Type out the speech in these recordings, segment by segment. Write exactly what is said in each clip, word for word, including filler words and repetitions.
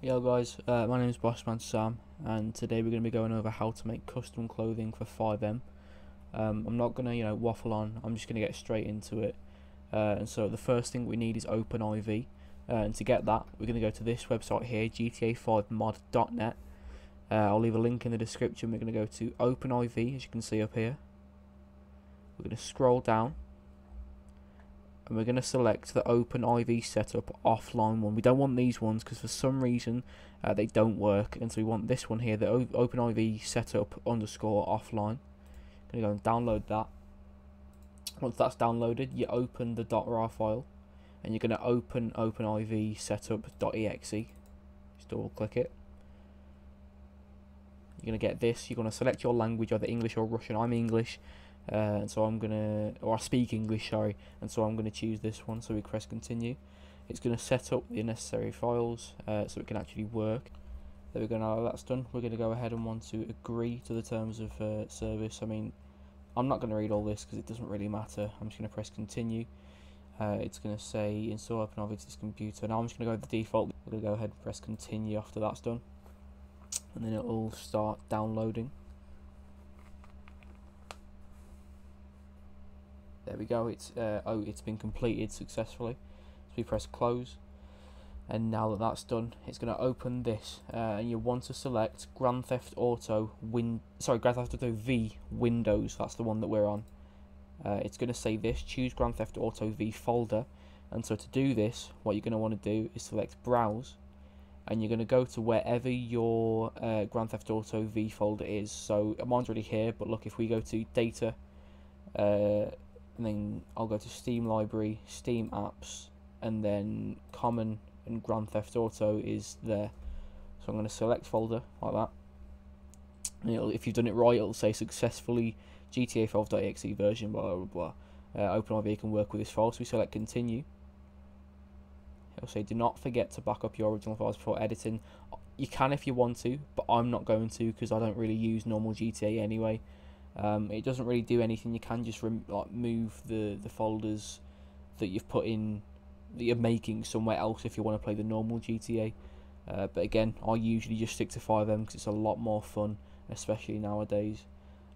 Yo guys, uh, my name is Bossman Sam, and today we're going to be going over how to make custom clothing for FiveM. Um, I'm not going to, you know, waffle on. I'm just going to get straight into it. Uh, and so the first thing we need is OpenIV, uh, and to get that, we're going to go to this website here, G T A five mod dot net. Uh, I'll leave a link in the description. We're going to go to OpenIV, as you can see up here. We're going to scroll down, and we're going to select the OpenIV setup offline one. We don't want these ones because for some reason uh, they don't work, and so we want this one here, the o OpenIV setup underscore offline. I'm going to go and download that. Once that's downloaded, you open the .rar file, and you're going to open OpenIV setup.exe. Just double click it. You're going to get this. You're going to select your language, either English or Russian. I'm English. Uh, and so I'm gonna, or I speak English, sorry, and so I'm gonna choose this one. So we press continue. It's gonna set up the necessary files uh, so it can actually work. There we go. Now that's done, we're gonna go ahead and want to agree to the terms of uh, service. I mean, I'm not gonna read all this because it doesn't really matter. I'm just gonna press continue. Uh, it's gonna say install OpenIV to this computer. Now I'm just gonna go with the default. We're gonna go ahead and press continue after that's done, and then it'll start downloading. There we go. It's uh, oh, it's been completed successfully. So we press close, and now that that's done, it's going to open this, uh, and you want to select Grand Theft Auto Win. Sorry, Grand Theft Auto V Windows. That's the one that we're on. Uh, it's going to say this. Choose Grand Theft Auto V folder, and so to do this, what you're going to want to do is select Browse, and you're going to go to wherever your uh, Grand Theft Auto V folder is. So mine's already here, but look, if we go to Data. Uh, And then I'll go to Steam Library, Steam Apps, and then Common and Grand Theft Auto is there. So I'm going to select folder like that. And it'll, if you've done it right, it'll say successfully G T A five dot E X E version, blah blah blah. Uh, OpenIV can work with this file, so we select continue. It'll say do not forget to back up your original files before editing. You can if you want to, but I'm not going to because I don't really use normal G T A anyway. Um, it doesn't really do anything. You can just rem like move the the folders that you've put in, that you're making somewhere else if you want to play the normal G T A. Uh, but again, I usually just stick to FiveM because it's a lot more fun, especially nowadays.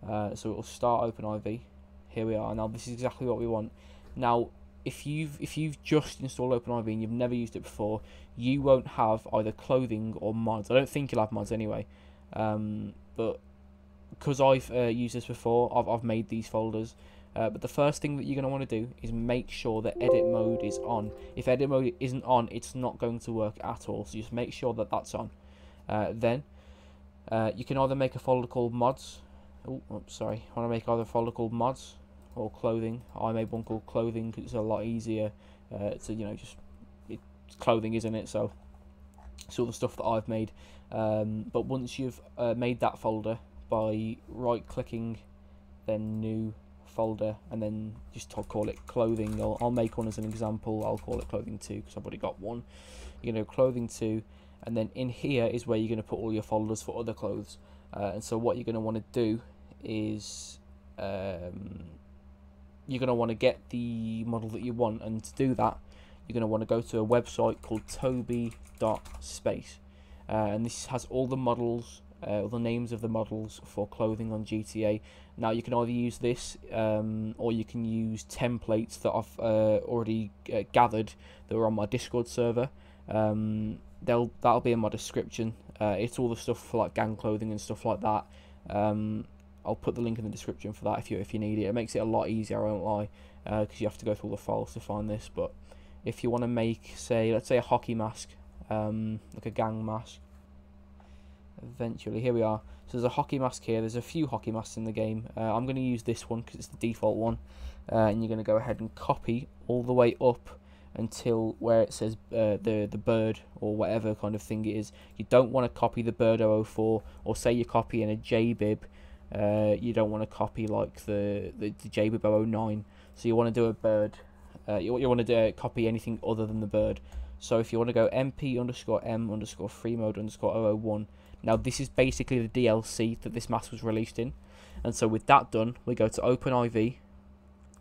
Uh, so it'll start OpenIV. Here we are. Now this is exactly what we want. Now if you've if you've just installed OpenIV and you've never used it before, you won't have either clothing or mods. I don't think you'll have mods anyway. Um, but because I've uh, used this before, I've, I've made these folders, uh, but the first thing that you're going to want to do is make sure that edit mode is on. If edit mode isn't on, it's not going to work at all, so just make sure that that's on. Uh, then uh, you can either make a folder called mods. Oh, oops, sorry, I want to make either a folder called mods or clothing. I made one called clothing because it's a lot easier uh, to, you know, just it's clothing, isn't it? So it's all the stuff that I've made. Um, but once you've uh, made that folder, by right clicking, then new folder, and then just call it clothing. I'll, I'll make one as an example. I'll call it clothing two because I've already got one. You know, clothing two, and then in here is where you're going to put all your folders for other clothes. Uh, and so what you're going to want to do is um, you're going to want to get the model that you want, and to do that, you're going to want to go to a website called toby dot space, uh, and this has all the models. Uh, the names of the models for clothing on G T A. Now you can either use this um, or you can use templates that I've uh, already uh, gathered that are on my Discord server. Um, they'll that'll be in my description. Uh, it's all the stuff for like gang clothing and stuff like that. Um, I'll put the link in the description for that if you if you need it. It makes it a lot easier, I won't lie, because uh, you have to go through all the files to find this. But if you want to make, say, let's say a hockey mask, um, like a gang mask. Eventually, here we are. So there's a hockey mask here. There's a few hockey masks in the game. Uh, I'm going to use this one because it's the default one. Uh, and you're going to go ahead and copy all the way up until where it says uh, the the bird or whatever kind of thing it is. You don't want to copy the bird oh oh four, or say you're copying a J bib. Uh, you don't want to copy like the, the, the J bib oh oh nine. So you want to do a bird. Uh, you you want to copy anything other than the bird. So if you want to go mp underscore m underscore free mode underscore oh oh one. Now this is basically the D L C that this mask was released in, and so with that done, we go to OpenIV,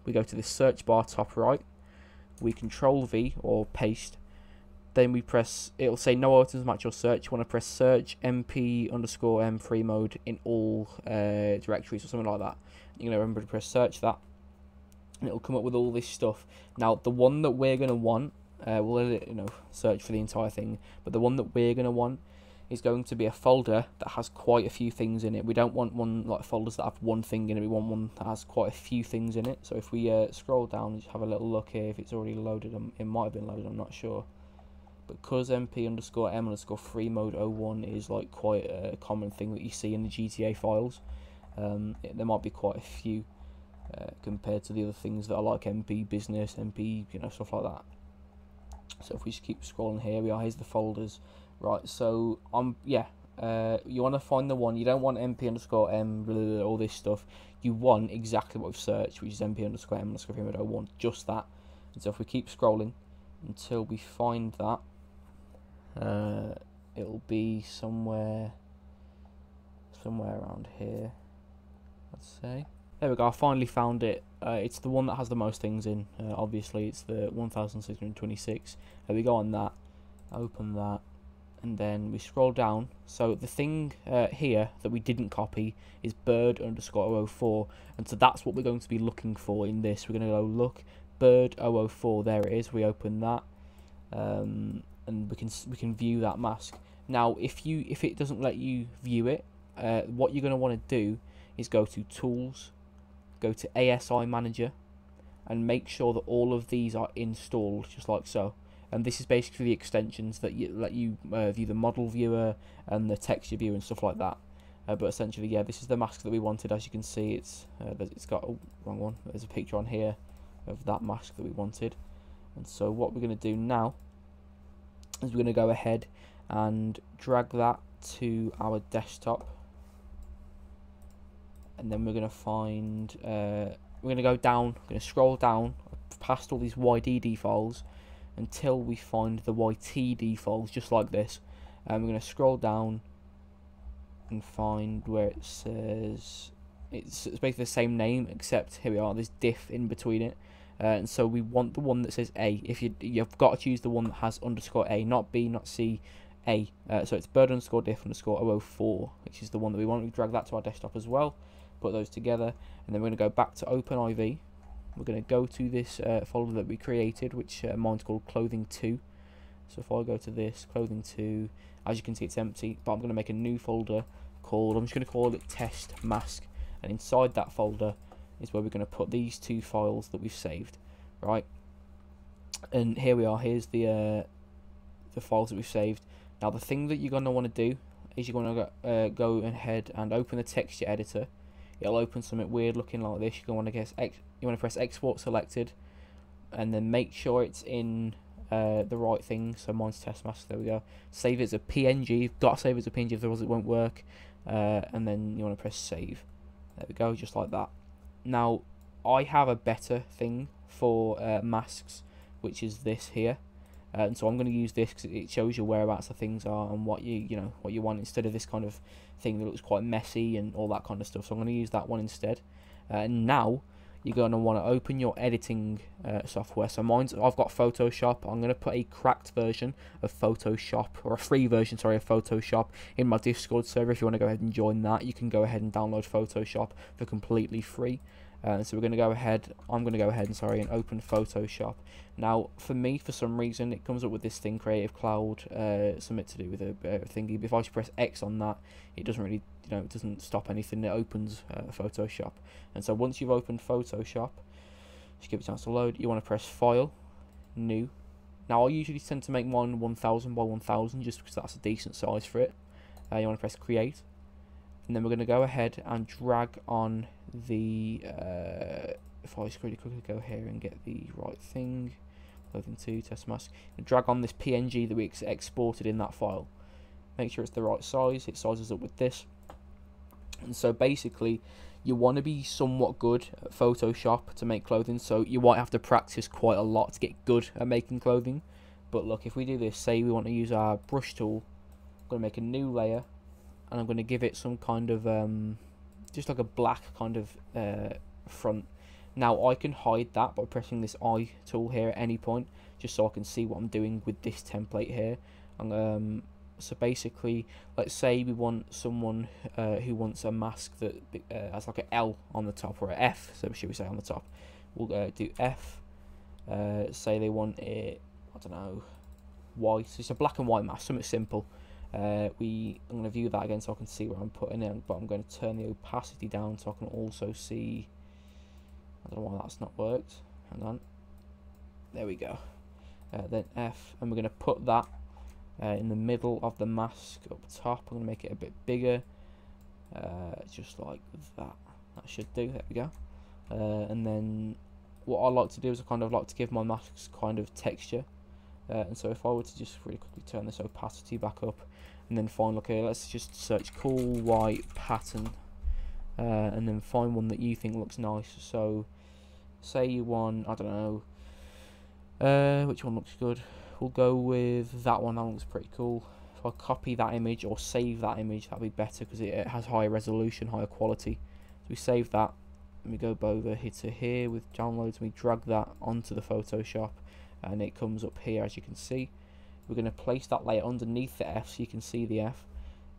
we go to the search bar top right, we control V or paste, Then we press, it'll say no items match your search. You want to press search mp underscore m free mode in all uh, directories or something like that. You're going to remember to press search that. And it'll come up with all this stuff. Now, the one that we're going to want, uh, we'll edit, you know, search for the entire thing. But the one that we're going to want is going to be a folder that has quite a few things in it. We don't want one like folders that have one thing in it. We want one that has quite a few things in it. So if we uh, scroll down and just have a little look here, if it's already loaded, um, it might have been loaded, I'm not sure. Because mp underscore m underscore free mode oh one is like quite a common thing that you see in the G T A files, um, it, there might be quite a few uh, compared to the other things that are like mp business, mp, you know, stuff like that. So if we just keep scrolling, here we are, here's the folders, right? So I'm um, yeah, uh, you want to find the one. You don't want mp underscore m, blah, blah, blah, all this stuff. You want exactly what we've searched, which is mp underscore m underscore free mode oh one, just that. And so if we keep scrolling until we find that, Uh, it'll be somewhere, somewhere around here, let's say. There we go, I finally found it. Uh, it's the one that has the most things in, uh, obviously. It's the one thousand six hundred twenty-six. Uh, we go on that, open that, and then we scroll down. So the thing uh, here that we didn't copy is bird underscore oh oh four, and so that's what we're going to be looking for in this. We're going to go look, bird oh oh four, there it is. We open that. Um... and we can we can view that mask. Now if you if it doesn't let you view it, uh, what you're going to want to do is go to tools, go to A S I Manager, and make sure that all of these are installed, just like so. And this is basically the extensions that you, let you uh, view the model viewer and the texture viewer and stuff like that. Uh, but essentially, yeah, this is the mask that we wanted. As you can see, it's uh, it's got, oh, wrong one, there's a picture on here of that mask that we wanted. And so what we're going to do now is we're going to go ahead and drag that to our desktop, and then we're going to find uh, we're going to go down, we're going to scroll down past all these Y D D files until we find the Y T D files, just like this. And we're going to scroll down and find where it says, it's, it's basically the same name, except here we are, this diff in between it. Uh, and so we want the one that says A. If you, you've got to choose the one that has underscore A, not B, not C, A. Uh, so it's bird underscore diff underscore oh oh four, which is the one that we want. We drag that to our desktop as well, put those together, and then we're going to go back to OpenIV. We're going to go to this uh, folder that we created, which uh, mine's called Clothing two. So if I go to this, Clothing two, as you can see, it's empty, but I'm going to make a new folder called, I'm just going to call it Test Mask, and inside that folder is where we're going to put these two files that we've saved, right? And here we are, here's the uh, the files that we've saved. Now the thing that you're going to want to do is you're going to uh, go ahead and open the texture editor. It'll open something weird looking like this. You're going to want to guess ex you want to press export selected, and then make sure it's in uh, the right thing. So mine's test mask, there we go. Save it as a P N G. You've got to save it as a P N G, if there was, it won't work. Uh, and then you want to press save, there we go, just like that. Now, I have a better thing for uh, masks, which is this here, uh, and so I'm going to use this because it shows you whereabouts the things are and what you you know what you want, instead of this kind of thing that looks quite messy and all that kind of stuff. So I'm going to use that one instead. Uh, and now you're going to want to open your editing uh, software. So mine's, I've got Photoshop. I'm going to put a cracked version of Photoshop, or a free version, sorry, of Photoshop in my Discord server. If you want to go ahead and join that, you can go ahead and download Photoshop for completely free. Uh, so we're going to go ahead, I'm going to go ahead and sorry, and open Photoshop. Now for me, for some reason, it comes up with this thing, Creative Cloud, uh, something to do with a uh, thingy. But if I just press X on that, it doesn't really, you know, it doesn't stop anything. It opens uh, Photoshop. And so once you've opened Photoshop, just give it a chance to load. You want to press File, New. Now I usually tend to make mine one thousand by one thousand just because that's a decent size for it. Uh, you want to press Create. And then we're going to go ahead and drag on the, uh, if I just really quickly go here and get the right thing, Clothing two, test mask, and drag on this P N G that we ex exported in that file. Make sure it's the right size, it sizes up with this. And so basically, you want to be somewhat good at Photoshop to make clothing, so you might have to practice quite a lot to get good at making clothing. But look, if we do this, say we want to use our brush tool, I'm going to make a new layer, and I'm going to give it some kind of, um, just like a black kind of uh, front. Now I can hide that by pressing this eye tool here at any point, just so I can see what I'm doing with this template here. And um, so basically, let's say we want someone uh, who wants a mask that uh, has like an L on the top, or an F, so should we say on the top. We'll uh, do F, uh, say they want it, I don't know, white, so it's a black and white mask, something simple. Uh, we, I'm going to view that again so I can see where I'm putting it, but I'm going to turn the opacity down so I can also see. I don't know why that's not worked, hang on, there we go. Uh, then F, and we're going to put that uh, in the middle of the mask up top. I'm going to make it a bit bigger, uh, just like that, that should do, there we go. Uh, and then what I like to do is I kind of like to give my masks kind of texture. Uh, and so if I were to just really quickly turn this opacity back up, and then find, okay, let's just search cool white pattern, uh, and then find one that you think looks nice. So say you want, I don't know, uh, which one looks good? We'll go with that one, that one looks pretty cool. If I copy that image or save that image, that'd be better because it, it has higher resolution, higher quality. So we save that, and we go over here to here with downloads, and we drag that onto the Photoshop. And it comes up here, as you can see. We're going to place that layer underneath the F so you can see the F.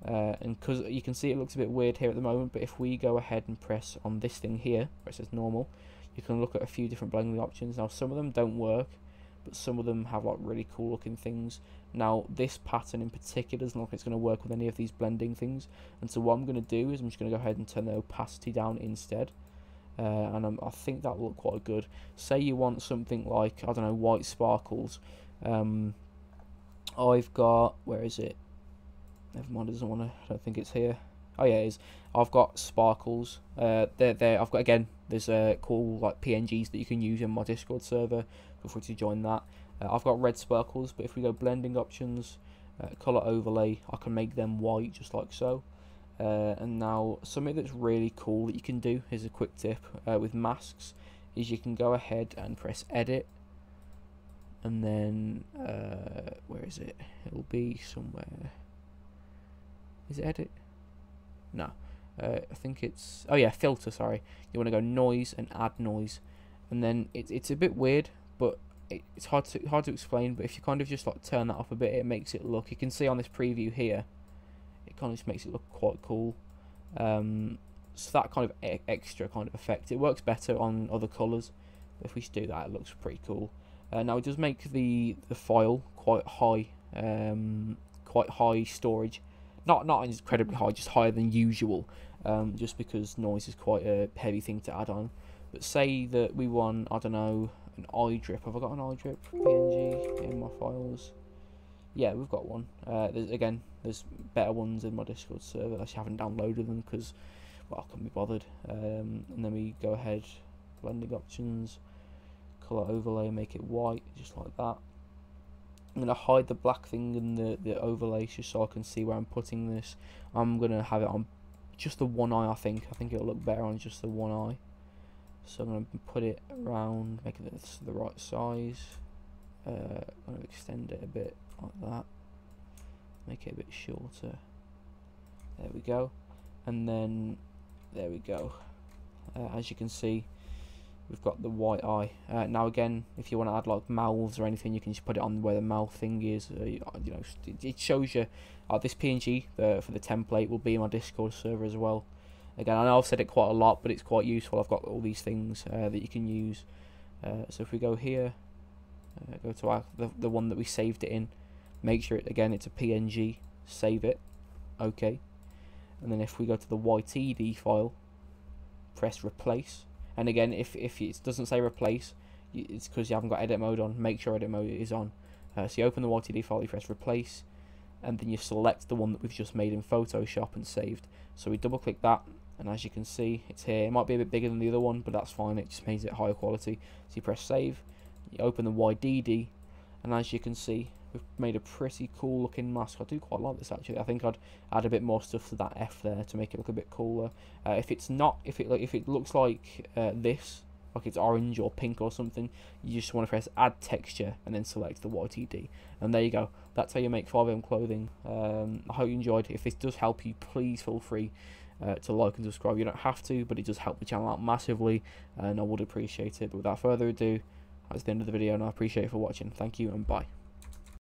Uh, and because you can see it looks a bit weird here at the moment, but if we go ahead and press on this thing here, where it says normal, you can look at a few different blending options. Now, some of them don't work, but some of them have like really cool looking things. Now, this pattern in particular doesn't look like it's going to work with any of these blending things. And so what I'm going to do is I'm just going to go ahead and turn the opacity down instead. Uh, and um, I think that will look quite good. Say you want something like, I don't know, white sparkles. Um, I've got, where is it? Never mind, it doesn't want to, I don't think it's here. Oh yeah, it is. I've got sparkles. Uh, they're, they're, I've got, again, there's uh, cool like P N Gs that you can use in my Discord server. Feel free to join that. Uh, I've got red sparkles, but if we go blending options, uh, colour overlay, I can make them white just like so. Uh, and now something that's really cool that you can do, here's a quick tip uh, with masks, is you can go ahead and press edit, and then uh, where is it, it'll be somewhere, is it edit, no, uh, I think it's, oh yeah, filter, sorry, you want to go noise and add noise, and then it, it's a bit weird, but it, it's hard to, hard to explain, but if you kind of just like turn that up a bit, it makes it look, you can see on this preview here, it kind of just makes it look quite cool. Um, so that kind of e extra kind of effect. It works better on other colours. But if we do that, it looks pretty cool. Uh, now it does make the the file quite high, um, quite high storage. Not not incredibly high, just higher than usual. Um, just because noise is quite a heavy thing to add on. But say that we want, I don't know, an eye drip. Have I got an eye drip? P N G in my files. Yeah, we've got one. Uh, there's, again, there's better ones in my Discord server. I just haven't downloaded them because, well, I couldn't be bothered. Um, and then we go ahead, blending options, colour overlay, make it white, just like that. I'm going to hide the black thing and the, the overlay just so I can see where I'm putting this. I'm going to have it on just the one eye, I think. I think it'll look better on just the one eye. So I'm going to put it around, make it the right size. Uh, I'm going to extend it a bit. Like that, make it a bit shorter, there we go, and then there we go. Uh, as you can see, we've got the white eye. Uh, now again, if you want to add like mouths or anything, you can just put it on where the mouth thing is. Uh, you know, it shows you uh, this P N G uh, for the template will be in my Discord server as well. Again, I know I've said it quite a lot, but it's quite useful. I've got all these things uh, that you can use. Uh, so if we go here, uh, go to our, the, the one that we saved it in. Make sure, it, again, it's a P N G, save it, OK. And then if we go to the Y T D file, press replace. And again, if, if it doesn't say replace, it's because you haven't got edit mode on. Make sure edit mode is on. Uh, so you open the Y T D file, you press replace, and then you select the one that we've just made in Photoshop and saved. So we double click that, and as you can see, it's here. It might be a bit bigger than the other one, but that's fine. It just makes it higher quality. So you press save, you open the Y D D, and as you can see, we've made a pretty cool looking mask. I do quite like this actually. I think I'd add a bit more stuff to that F there to make it look a bit cooler. Uh, if it's not, if it if it looks like uh, this, like it's orange or pink or something, you just want to press add texture and then select the Y T D. And there you go. That's how you make FiveM clothing. Um, I hope you enjoyed. If this does help you, please feel free uh, to like and subscribe. You don't have to, but it does help the channel out massively, and I would appreciate it. But without further ado, that's the end of the video, and I appreciate you for watching. Thank you, and bye.